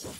First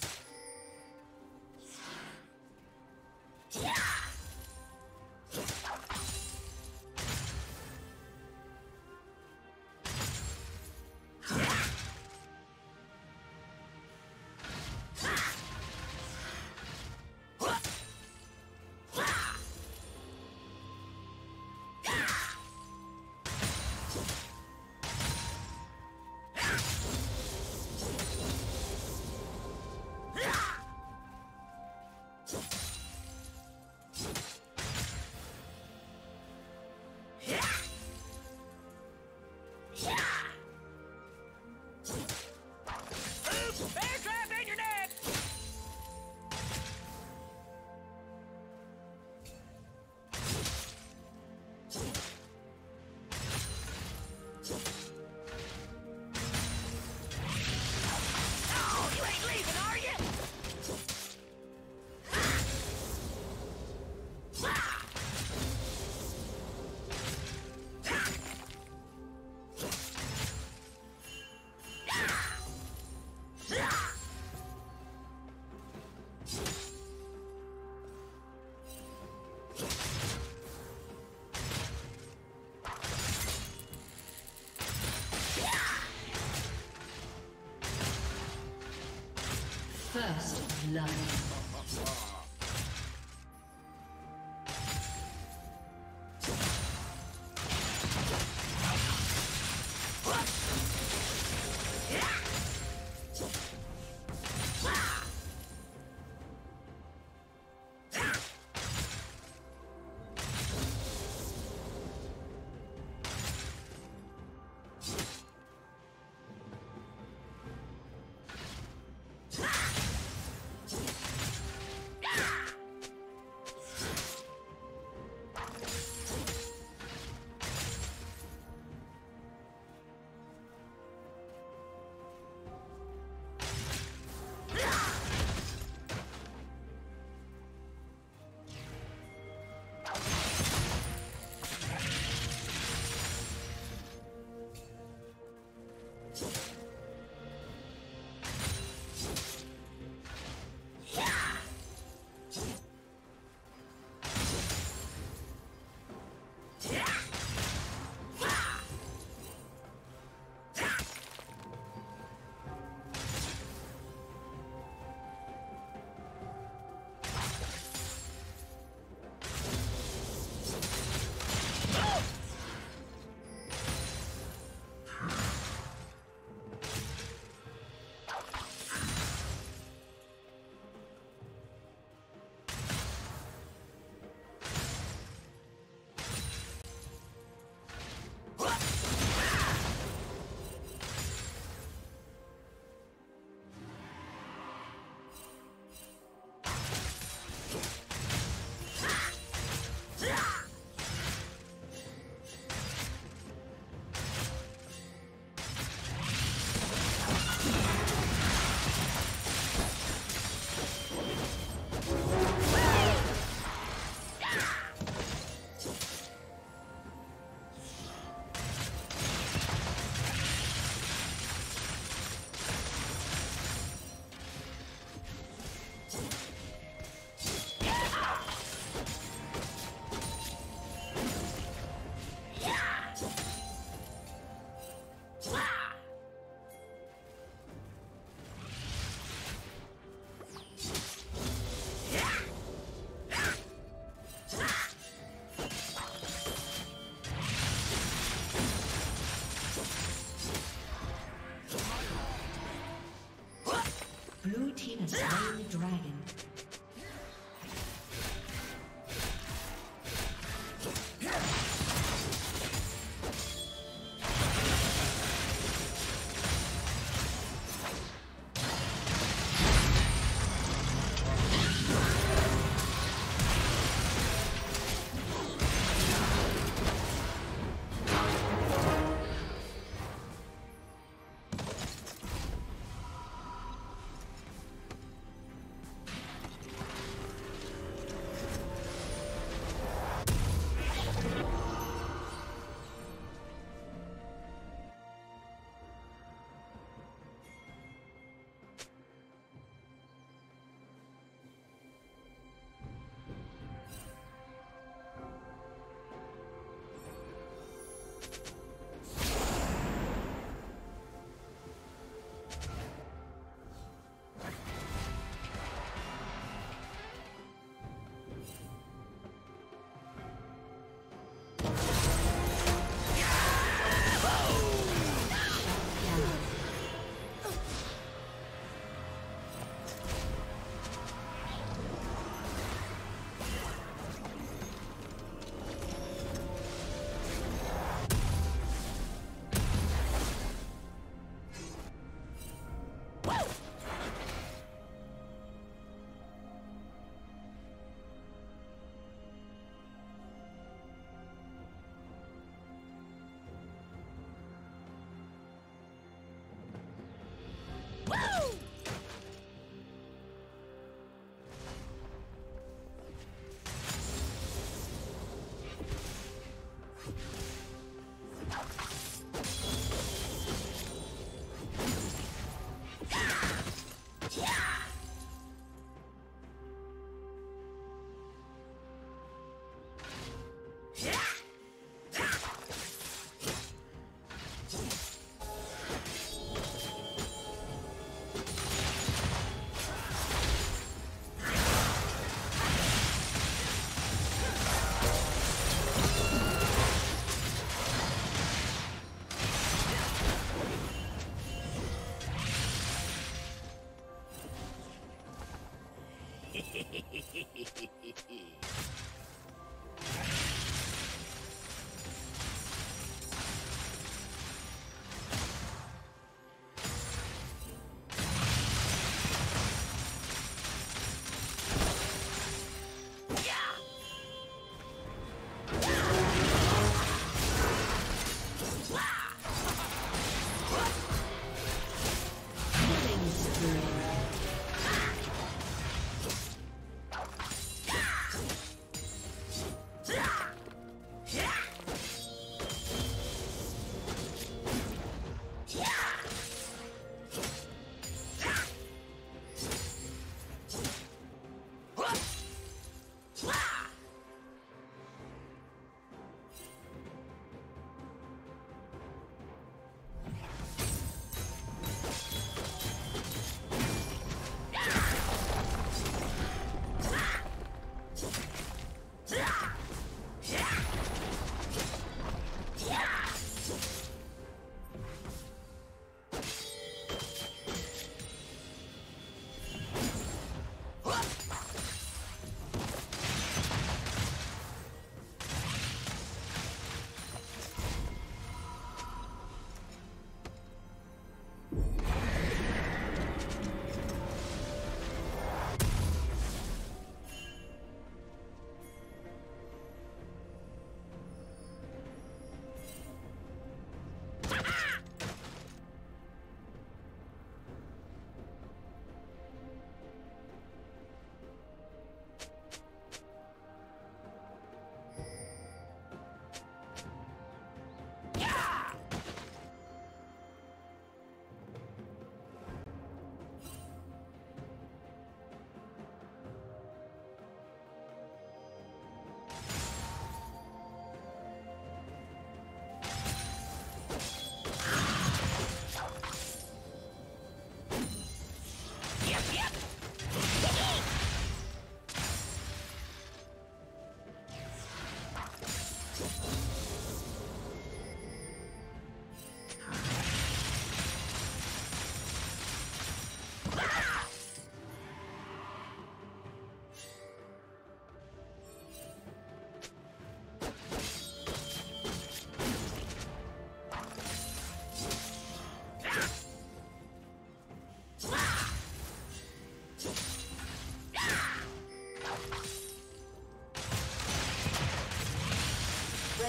love.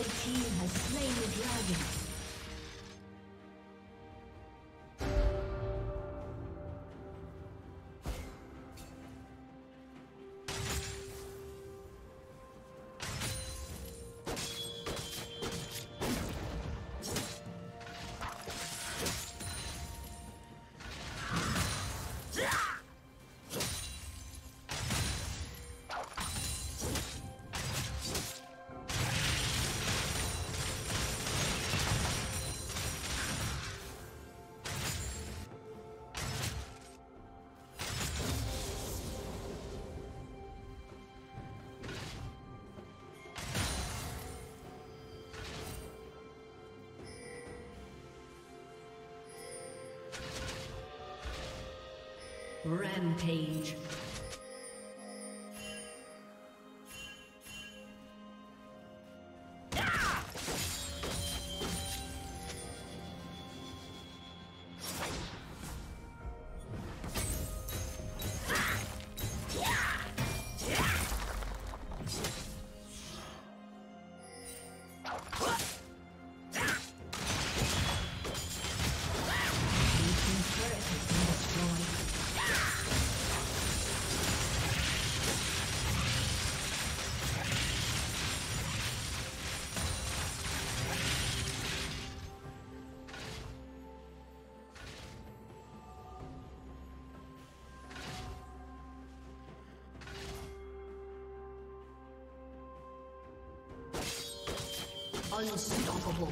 The team has slain the dragon. Rampage. Turret has been destroyed. Unstoppable.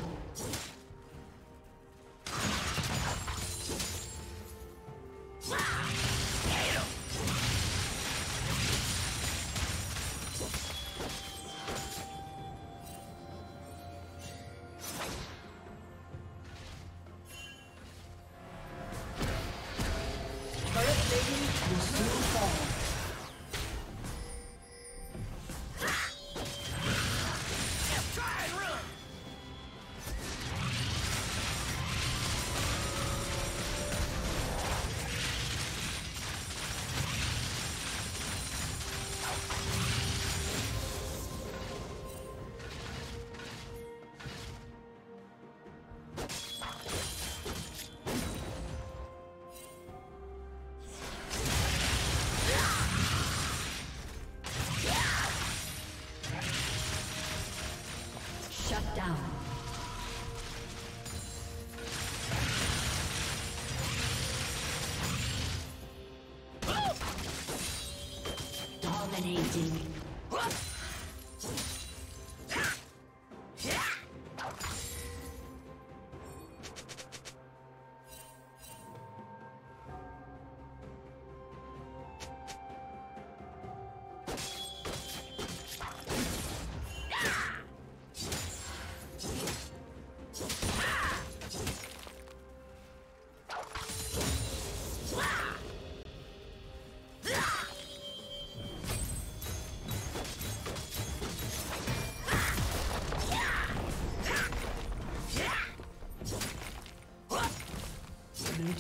Dominating. Blue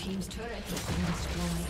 team's turret has been destroyed.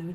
Blue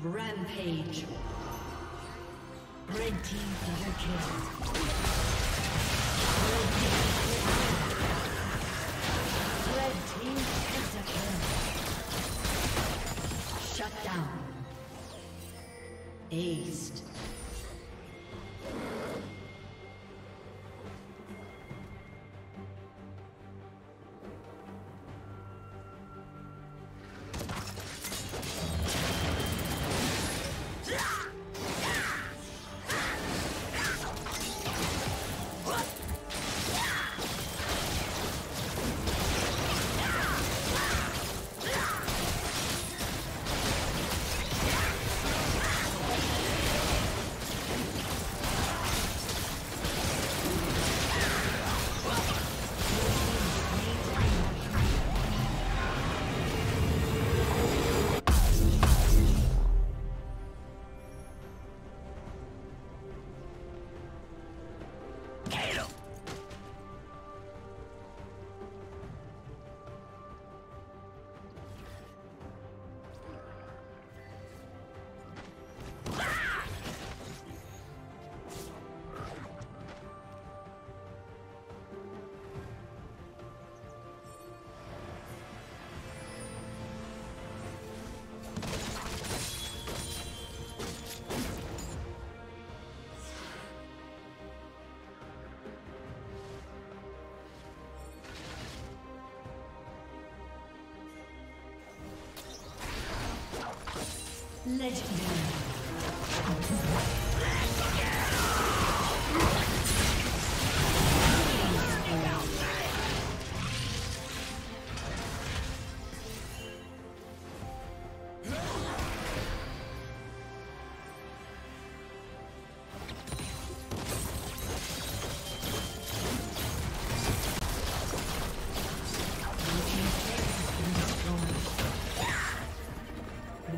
Rampage. Red team double kill. Red team pentakill. Shut down. Aced. Legendary.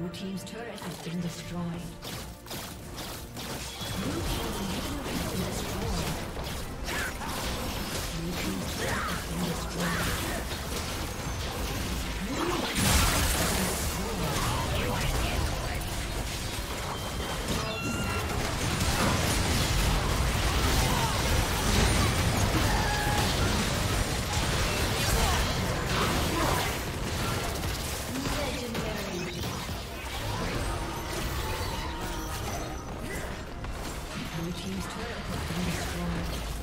Blue team's turret has been destroyed.